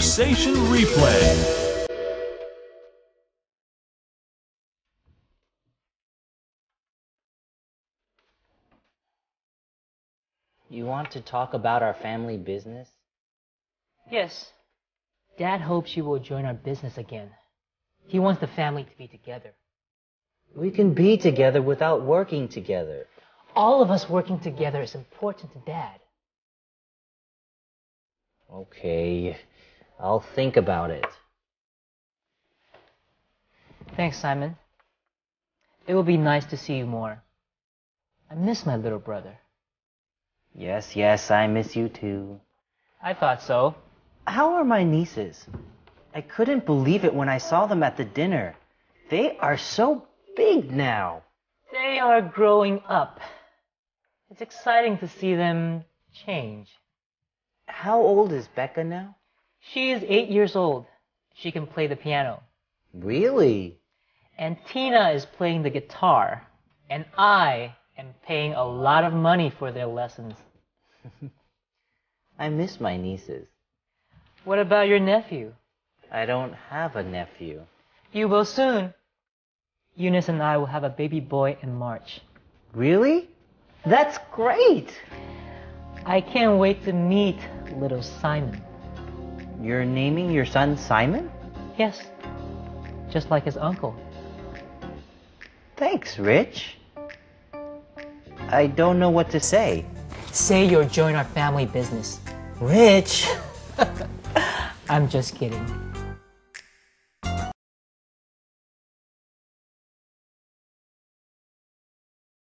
Conversation Replay. You want to talk about our family business? Yes. Dad hopes you will join our business again. He wants the family to be together. We can be together without working together. All of us working together is important to Dad. Okay. I'll think about it. Thanks, Simon. It will be nice to see you more. I miss my little brother. Yes, I miss you too. I thought so. How are my nieces? I couldn't believe it when I saw them at the dinner. They are so big now. They are growing up. It's exciting to see them change. How old is Becca now? She is 8 years old. She can play the piano. Really? And Tina is playing the guitar. And I am paying a lot of money for their lessons. I miss my nieces. What about your nephew? I don't have a nephew. You will soon. Eunice and I will have a baby boy in March. Really? That's great! I can't wait to meet little Simon. You're naming your son Simon? Yes, just like his uncle. Thanks, Rich. I don't know what to say. Say you'll join our family business. Rich! I'm just kidding.